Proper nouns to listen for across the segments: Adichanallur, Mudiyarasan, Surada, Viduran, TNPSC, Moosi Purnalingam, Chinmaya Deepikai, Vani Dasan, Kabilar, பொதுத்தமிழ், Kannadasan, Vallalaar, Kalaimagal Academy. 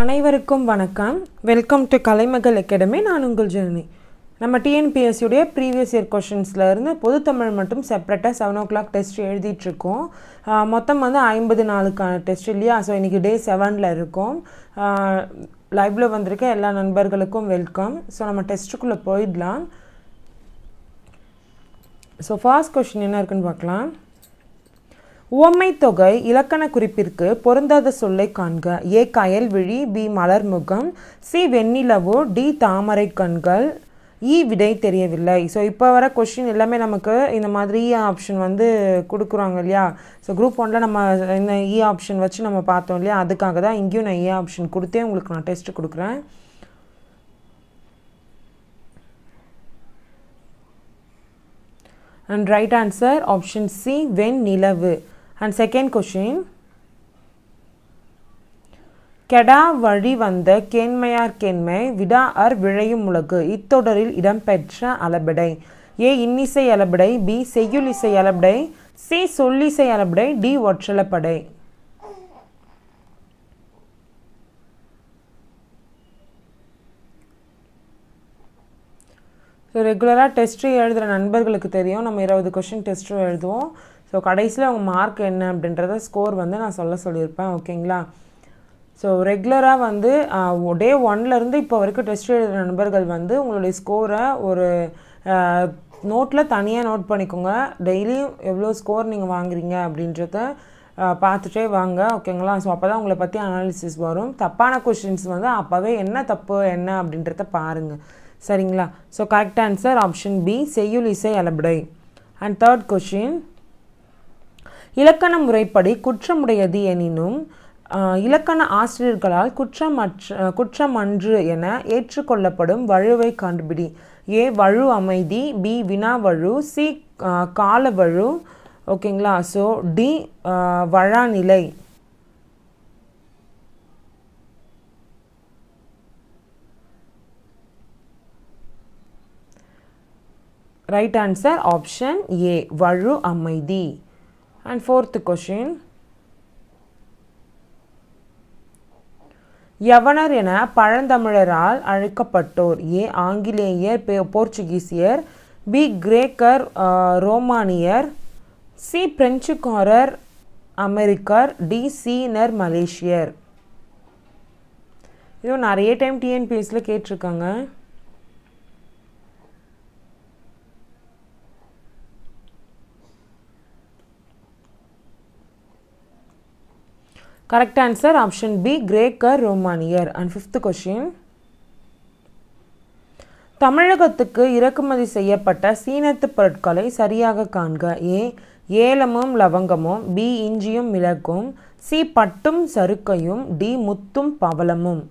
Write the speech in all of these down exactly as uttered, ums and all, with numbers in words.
அனைவருக்கும் வணக்கம் welcome to Kalaimagal academy நான் உங்கள் ஜெனி நம்ம T N P S C உடைய previous year क्वेश्चंसல இருந்து பொது தமிழ் மட்டும் செப்பரேட்டா seven o'clock டெஸ்ட் எழுதிட்டு இருக்கோம் மொத்தம் வந்து fifty-four கான டெஸ்ட் இல்லையா சோ இன்னைக்கு டே seven ல இருக்கோம் லைவ்ல வந்திருக்க எல்லா நண்பர்களுக்கும் வெல்கம் சோ நம்ம டெஸ்ட்க்குள்ள போய்டலாம் சோ ஃபர்ஸ்ட் क्वेश्चन என்ன இருக்குன்னு பார்க்கலாம் உவமை தொகை இலக்கண குறிப்பிற்கு பொருந்தாத சொல்லை காண்க A கயல்விழி B மலர்முகம் C வெண்ணிலவு D தாமரை கண்கள் E விடை தெரியவில்லை சோ இப்ப வர क्वेश्चन எல்லாமே நமக்கு இந்த மாதிரி ஆப்ஷன் வந்து கொடுக்குறாங்க இல்லையா சோ group one ல நம்ம இந்த E ஆப்ஷன் வச்சு நம்ம பார்த்தோம் இல்லையா அதுக்காக தான் இங்கேயும் நான் E ஆப்ஷன் கொடுத்தே உங்களுக்கு நான் டெஸ்ட் கொடுக்கிறேன் and right answer option C வெண்ணிலவு And second question, Keda Vadi Vanda, Chinmaya Deepikai, Vida Ar Virayum Mulagu, Itodoril Idam Petra Alabadai, Ye Innisai Alabadai, B Seyulisai Alabadai, C Solisai Alabadai, D Watchalapadai. So, regular test எழுதுற நண்பர்களுக்கு தெரியும் நம்ம twenty question test எழுதுவோம் so கடைசில உங்க mark என்ன அப்படின்றத score வந்து நான் சொல்ல சொல்லிருப்பேன் ஓகேங்களா சோ ரெகுலரா வந்து டே one ல இருந்து இப்போ வரைக்கும் டெஸ்ட் எழுதுற நண்பர்கள் வந்து உங்களுடைய ஸ்கோரை ஒரு நோட்ல தனியா நோட் பண்ணிக்கோங்க டெய்லி எவ்வளவு ஸ்கோர் நீங்க வாங்குறீங்க அப்படின்றத பார்த்துட்டே வாங்க ஓகேங்களா சோ அப்பதான் உங்களை பத்தி அனாலிசிஸ் வரும் தப்பான क्वेश्चंस வந்து அப்பவே என்ன தப்பு என்ன அப்படின்றத பாருங்க Saringla. So correct answer option B. Seyulisai Alabadai. And third question. Ilakana Muraipadi Kutramudayadi Eninum. Ilakana Asirkalal Kutram Kutramandru Yena Etrukollapadum Varuvai Kandbidi. A Varu Amaidi B Vina Varu C Kala Varu. Okayla. So D Varanilai. Right answer option A. Varu Amaidi. And fourth question. Yavanar ena Parandamadaral Arikapator. A. Angileyer Portugueseer. B. Greker uh, Romanier. C. Frenchcorer Americar. D. C. Ner Malaysier. You know, nariya time T N P S C la ketrukanga Correct answer option B. Greker Romanier. And fifth question. தமிழகத்துக்கு இறக்குமதி செய்யப்பட்ட சீனத்து பொருட்களை சரியாக காண்க A. ஏலமும் லவங்கமும் B. இஞ்சியும் மிளகும் C. பட்டும் சருக்கையும் D. முத்தும் பவளமும்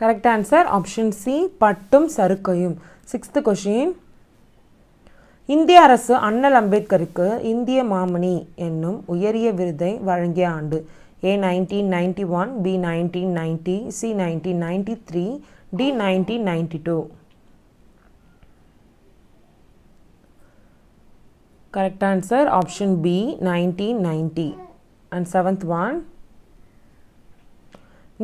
Correct answer option C. Pattum Sarukayum. Sixth question. இந்திய அரசு அண்ணல் அம்பேத்கருக்கு இந்திய மாமணி என்னும் உயரிய விருதை வழங்கிய ஆண்டு A. nineteen ninety-one, B. nineteen ninety, C. nineteen ninety-three, D. nineteen ninety-two. Correct answer option B. nineteen ninety. And seventh one.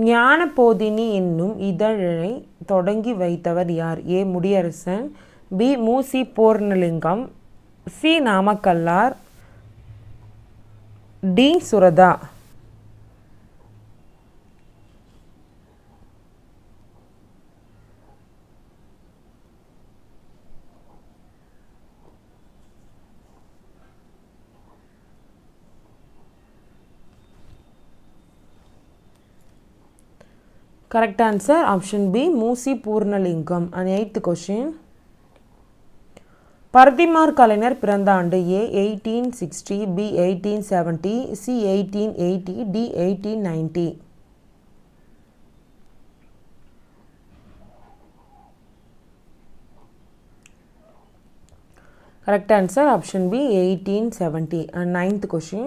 ஞான போதினி என்னும் இதழை தொடங்கி வைத்தவர் யார் A. முதியரசன் B. Mushi Purnalingam C. நாமக்கல்லார் D. Suratha Correct answer option B. Moosi Purnalingam. And eighth question. பரதிமார் கலைஞர் பிறந்த ஆண்டு A eighteen sixty, B eighteen seventy, C eighteen eighty, D eighteen ninety. Correct answer option B eighteen seventy. And ninth question.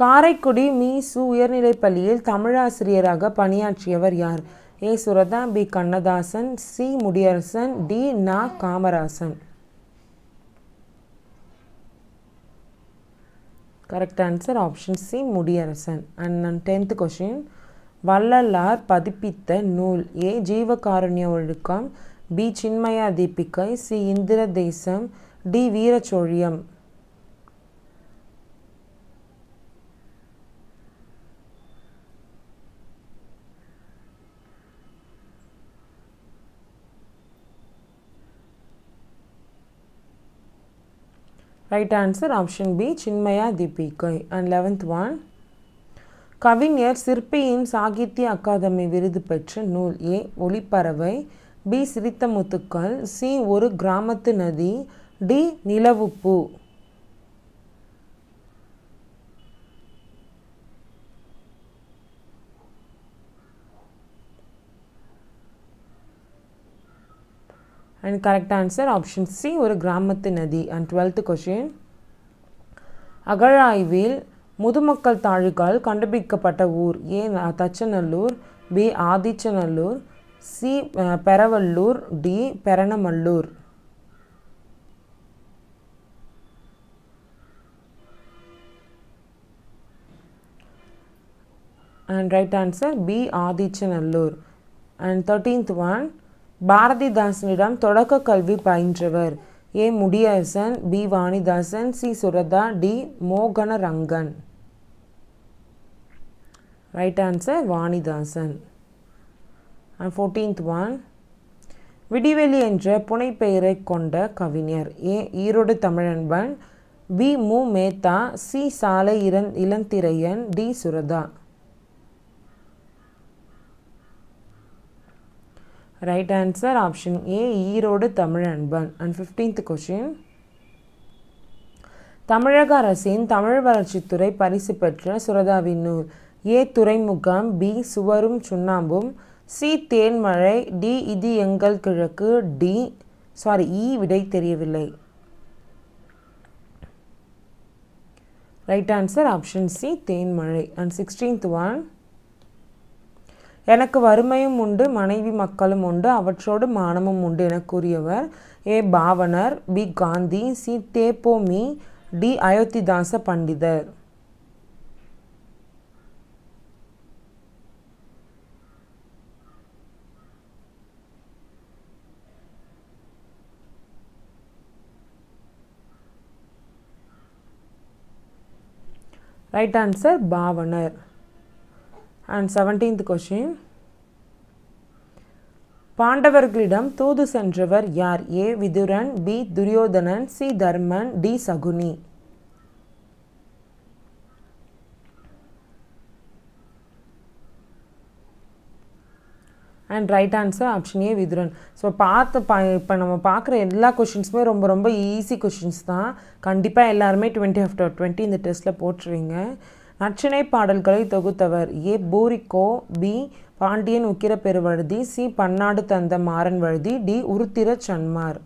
Karaikudi மீ சு உயர்நிலைப்பள்ளியில் தமிழாசிரியராக பணியாற்றியவர் யார்? A. Surada, B. Kannadasan, C. Mudiyarasan, D. Na. Kamarasan. Correct answer option C. Mudiyarasan. And tenth question. Vallalaar Padipitha Nool. A. Jeevakarunya Ozhukkam, B. Chinmaya Deepikai, C. Indira Desam, D. Veeracholiyam. Right answer option B Chinmaya Deepikai. And eleventh one, கவிஞர் சிற்பியின் சாகித்ய அகாதமி விருது பெற்ற நூல் A ஒளிப்பறவை, B சிரித்த முத்துக்கள், C ஒரு கிராமத்து நதி, D நிலவுப்பூ. And correct answer option C or Gramathu Nadi. And twelfth question. Agaraivil Mudumakkal Thalikal Kandupidikkapatta Oor. A. Adichanallur, B. Adichanallur, C. Peravallur, D. Peranamallur. And right answer B. Adichanallur. And thirteenth one. Bharati Dasanidam Thodaka Kalvi பயின்றவர் A. Mudiyarasan, B. Vani Dasan, C. Surada, D. Moganarangan. Right answer Vani Dasan. And fourteenth one, விடிவெளி என்ற புனை பெயரை கொண்ட கவிஞர் A. ஈரோடுதமிழன்பன், B. M Mehta, C. சாலை Ilanthiraiyan, D. Suratha. Right answer option A ஈரோடுதமிழன்பன். And fifteenth question, தமிழக அரசின் தமிழ் வளர்ச்சித்துறை பரிசு பெற்ற சுரதாவின் நூல் A துறைமுகம், B சுவரும் சுண்ணாம்பும், C தேன்மழை, D இது எங்கள் கிழக்கு, D சாரி E விடை தெரியவில்லை. Right answer option C தேன்மழை. And sixteenth one, எனக்கு வறுமையும் உண்டு மனைவி மக்களும் உண்டு அவற்றோடு மானமும் உண்டு என கூறியவர் A. Pavanar, B. Gandhi, C. தேப்போமி, D. Ayothidasa பண்டிதர். Right answer Pavanar. And seventeenth question, பாண்டவர்களிடம் தூது சென்றவர் யார்? A. விதுரன், B. துரியோதனன், C. தர்மன், D. சகுனி. And right answer option A Viduran. So பார்த்து இப்போ நம்ம பார்க்குற எல்லா கொஷின்ஸுமே ரொம்ப ரொம்ப ஈஸி கொஷின்ஸ் தான். கண்டிப்பாக எல்லாருமே டுவெண்ட்டி ஆஃப்டர் டுவெண்ட்டி இந்த டெஸ்ட்டில் போட்டுருவீங்க. நச்சினை பாடல்களை தொகுத்தவர் A. பூரிக்கோ, B. Pandian Ukkira Peruvazhuthi, C. பன்னாடு தந்த மாறன் வழுதி, D. உருத்திர Sanmar.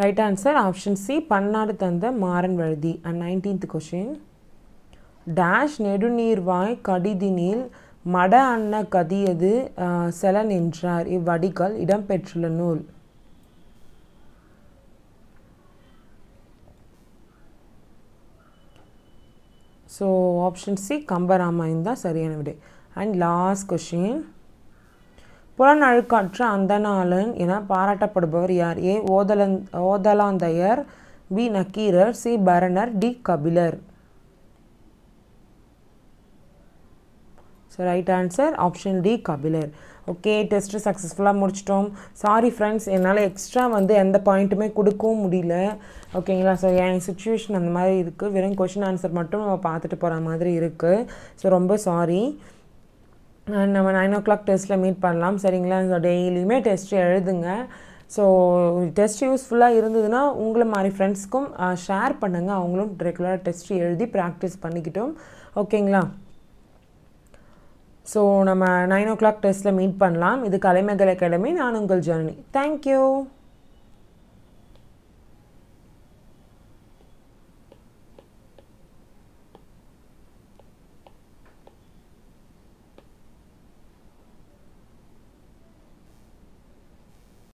Right answer option C பன்னாடு தந்த Maran Vazhuthi. And nineteenth question, dash நெடுநீர்வாய் கடிதினில் மட அன்ன கதியது செல நின்றார் இவ்வடிகள் இடம்பெற்றுள்ள நூல். ஸோ ஆப்ஷன் சி கம்பராமாயணம் தான் சரியான விடை. அண்ட் லாஸ்ட் கொஷின், புலனழுக்காற்ற அந்தனாளன் என பாராட்டப்படுபவர் யார்? A. ஓதலந் Othalanthaiyar, B. Nakkeerar, C. Paranar, D. Kapilar. So right answer option D, Kabilar. Okay, test successful. Sorry friends, enala extra vandu endha point me kudukom mudiyala. Okay la, so yeah, situation and mari irukku, verum question answer mattum nama paathittu pora maadhiri irukku. So romba sorry. And nama nine o'clock test la meet pannalam seringla. So daily me test eludunga. So test useful ah irundhudna ungala mari friends ku share pannunga, avangalum regular test eludi practice pannikitom. Okay la. So, we will meet at nine o'clock test. This is Kalaimagal Academy. I am your journey. Thank you.